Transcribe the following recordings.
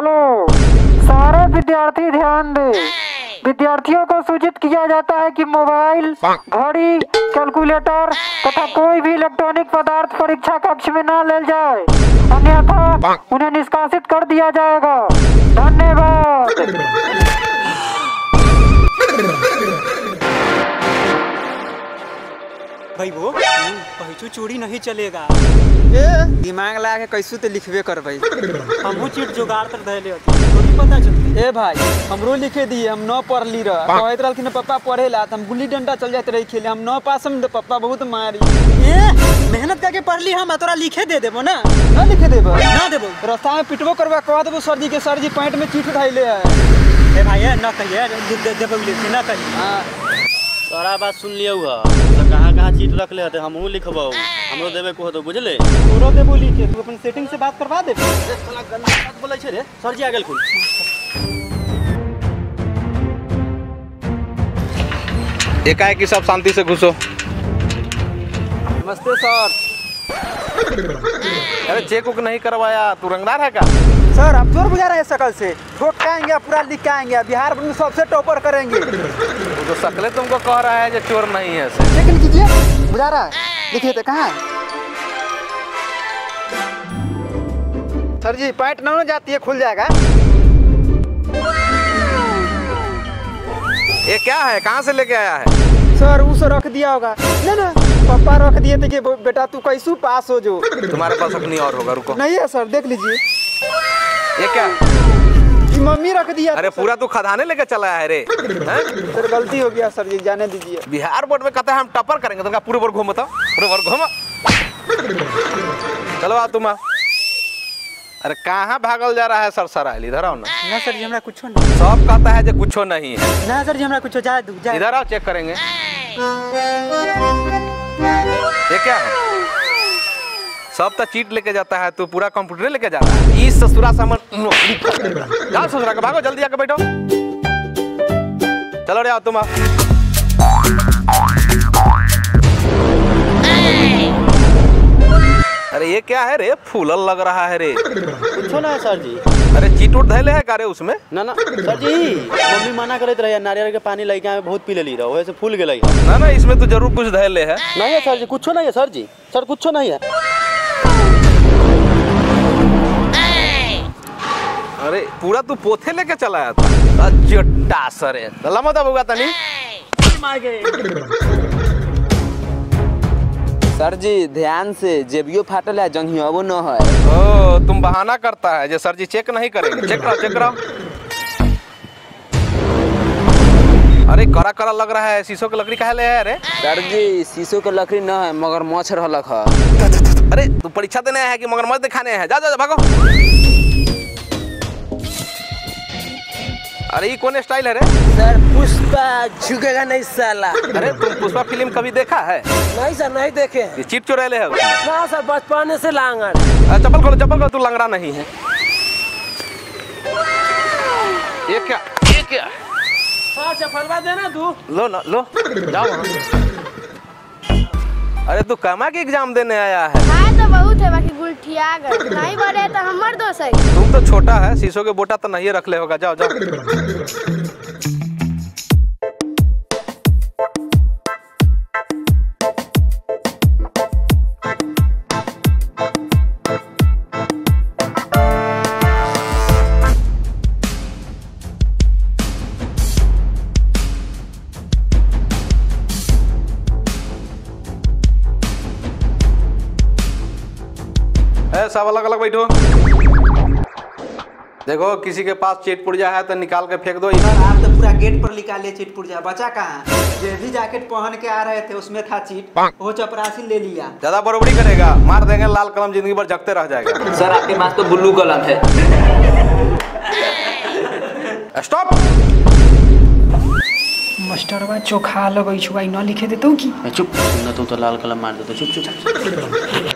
Hello, सारे विद्यार्थी ध्यान दें। विद्यार्थियों को सूचित किया जाता है कि मोबाइल, घड़ी, कैलकुलेटर तथा कोई भी इलेक्ट्रॉनिक पदार्थ परीक्षा कक्ष में न ले जाए, अन्यथा उन्हें निष्कासित कर दिया जाएगा। धन्यवाद। भाई वो पैसू चोरी नहीं चलेगा। दिमाग लगा के कैसू तो लिखबे कर भाई। हमहू चीट जुगाड़ कर धैले होती पता चलती। ए भाई हमरो लिखे दिए, हम न पढ़ली रह कहते रहलखिन ना पप्पा पढ़े ला, हम गुल्ली डंडा चल जाते रही खेले, हम न पास में पप्पा बहुत मारी। ए मेहनत करके पढ़ली हम, तोरा लिखे दे देबो ना। ना लिखे देबो, ना देबो, रास्ता में पिटबो करबा, कह देबो सर जी के सर जी पैंट में चीट धैले है। ए भाई ना कहिए देबो लिखे ना कहिए। हां तोरा बात सुन लियौ ह, कहाँ चीट रख ले हते, हमहू लिखबौ, हमरो देबे को तो बुझले, तोरो देबो लिखे, तू अपन सेटिंग से बात करवा दे। साला गंदा बात बोलै छै रे, सर जी आ गेल खुल। एकाएक सब शांति से घुसो। नमस्ते सर। अरे चेक उक नहीं करवाया, तू रंगदार है का? सर आप चोर बुझा रहे हैं, शकल से ठोकाएंगे, पूरा लिखाएंगे, बिहार में सबसे टॉपर करेंगे। तो शकले तुमको कह रहा है जो चोर नहीं है सर। लेकिन कीजिए बुझा रहा है, देखिए तो कहाँ सर जी पैंट न जाती है, खुल जाएगा। ये क्या है, कहाँ से लेके आया है? सर उस रख दिया होगा ना, ना पापा रख दिए थे कि बेटा तू कैसू पास हो, जो तुम्हारे पास अपनी और होगा। रुको नहीं है सर, देख लीजिए। ये क्या मम्मी रख दिया? अरे पूरा तू खदाने लेके चला है रे। सर गलती हो गया सर जी, जाने दीजिए। बिहार बोर्ड में कहता है हम टॉपर करेंगे, तुमका पूरे भर घूमता, पूरे भर घूमा। चलो आ तुम। अरे कहाँ भागल जा रहा है सर, सराइल इधर आओ ना। ना सर जी हमरा कुछ नहीं। सब कहता है जो कुछ नहीं है। ना सर जी हमरा कुछ, जा दू जा, इधर आओ चेक करेंगे। ये क्या है, सब तो चीट लेके जाता है, तू पूरा कंप्यूटर लेके जा रहा है। इस ससुरा से जा, ससुरा के भागो, जल्दी आके बैठो। चलो रे आओ तुम। अरे ये क्या है रे, फूलल लग रहा है रे। कुछ ना है सर जी। अरे चीट उट धैले है का रे उसमें? ना ना सर जी, मम्मी मना करत रहे, नारियल के पानी लइका में बहुत पी लेली रहो, वैसे फूल गेलै। ना ना इसमें तो जरूर कुछ धैले है। नहीं है सर जी, कुछ नहीं है सर जी, सर कुछ नहीं है। अरे पूरा तू पोथे लेके चला आया था। अजट्टा सरे लम्बा तब होगा तनी। सर जी ध्यान से, जेबियो फाटल है, जंगी अब न है। ओ तुम बहाना करता है जे सर जी चेक नहीं करेंगे। चेक करो, चेक करो। अरे करा करा लग रहा है, शीशो की लकड़ी काहे ले है रे? सर जी शीशो की लकड़ी न है, मगर मगरमच्छ रहलक है। अरे तू परीक्षा देने आया है कि मगरमच्छ दिखाने है? जा जा भागो। अरे ये कौन स्टाइल है रे? सर पुष्पा झुकेगा नहीं साला। अरे तुम पुष्पा फिल्म कभी देखा है? नहीं सर नहीं देखे। ये चीट चुराए ले हो? ना सर बचपन से लांगड़। चप्पल खोलो, चप्पल खोलो, तू लंगड़ा नहीं है। ये क्या, ये क्या? हाँ चप्पलवा देना तू। लो ना लो, जाओ। अरे तू कामा के एग्जाम देने आया है? हाँ तो बहुत है, बाकी गुलठिया गए नहीं बड़े तो हमर दोस्त है। तुम तो छोटा है, शीशो के बोटा तो नहीं रख ले होगा। जाओ जाओ। सब अलग अलग बैठो। देखो किसी के पास चीट पुर्जा है तो निकाल के फेंक दो। आप तो पूरा गेट पर निकाले चीट पुर्जा, बचा कहाँ? जेबी जैकेट पहन के आ रहे थे, उसमें था चीट, वो चपरासी ले लिया। ज्यादा बरोबरी करेगा मार देंगे, लाल कलम जिंदगी भर जगते रह जाएगा। सर आपके पास तो ब्लू कलम है। स्टॉप। मास्टरवा चोखा लगे छुआ, न लिखे देतौ की? चुप, न तू तो लाल कलम मार देतौ। चुप चुप।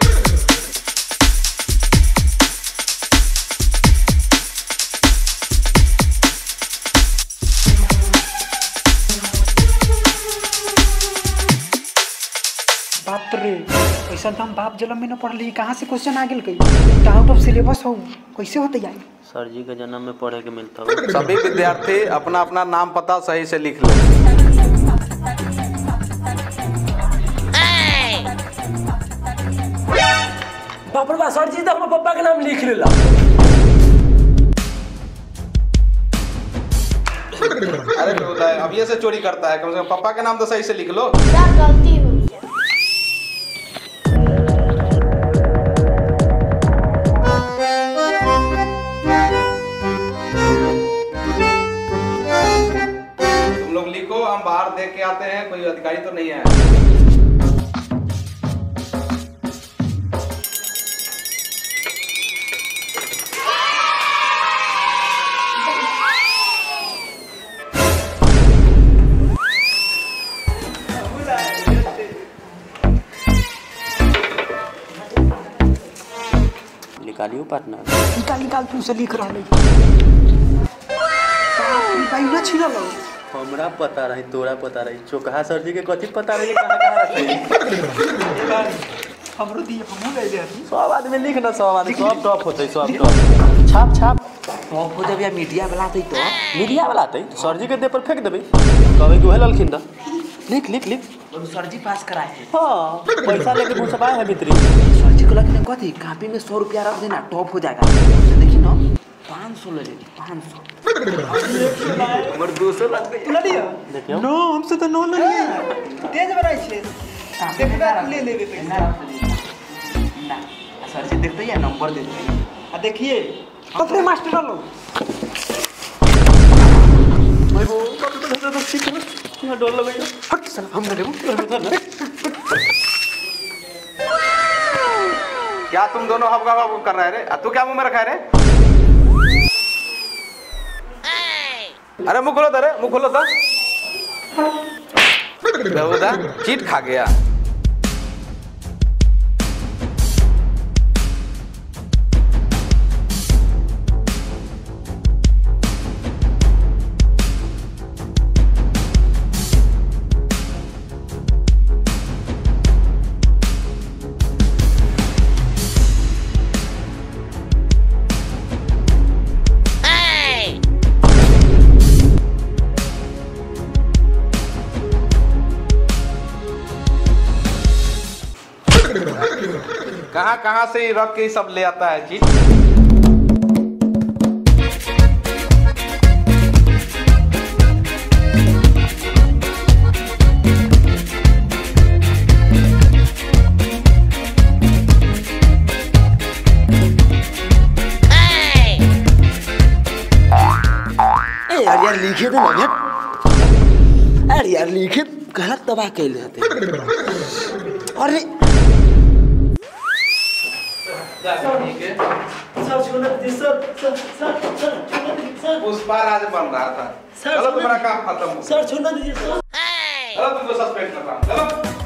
ऐसा हम बाप जलम में न पढ़ ली, कहाँ से क्वेश्चन आ गए? आउट ऑफ सिलेबस हो, कैसे होते? सर जी के जन्म में पढ़े के मिलता है। सभी विद्यार्थी अपना अपना नाम पता सही से लिख ले। बापरवा सर जी तो हमर पप्पा के नाम लिख लेला। अरे बेटा अब ये से चोरी करता है, कम से कम पापा के नाम तो सही से लिख लो। गलती हो गई। तुम लोग लिखो, हम बाहर देख के आते हैं कोई अधिकारी तो नहीं है। निकालियो पार्टनर, निकाल तू से लिख रहा है। पाइना छिला लो, हमरा पता रही तोरा पता रही, चोकहा सर जी के कथि पता रही, कहां रखै हमरो दिए हमहु ले जाई। सब आदमी लिख ना, सब आदमी सब टॉप होतै, सब टॉप छाप छाप टॉप हो जब या मीडिया वाला आतै तो मीडिया वाला आतै सर जी के दे पर फेंक देबै, कहबै कि ओहे ललखिन दा लिख लिख लिख और सर जी पास कराए। हां पैसा लेके घुसबाए है मित्री कथी कापी में 100 रुपया रख देना, टॉप हो जाएगा। देखी ना 500 ले लेगी, 500 हमर 200 लगबे लड़िया। देखियो नो हमसे तो नो लड़िया तेज बनाई छे, देखबे ले लेबे पैसा ना सर जी देखते या नंबर देते हैं। आ देखिए अपने मास्टर लो भाई वो तो ठीक है ना डोल लगे हट सर हम ना देबो। क्या तुम दोनों हबका हबका कर रहे रे? तू क्या मुंह में रखा है रे? अरे मुंह खोलो, अरे मुंह खोलो था बेहुदा चीट खा गया। कहाँ से रख के सब ले आता है चीज। यार लिखे तो ना यार, यार लिखे गलत तबाह कैल जाते। अरे सर उस बार आज बन रहा था। चलो तुम्हारा काम खत्म, सर छोड़ दीजिए, सर चलो तुमको सस्पेंड कर रहा हूँ।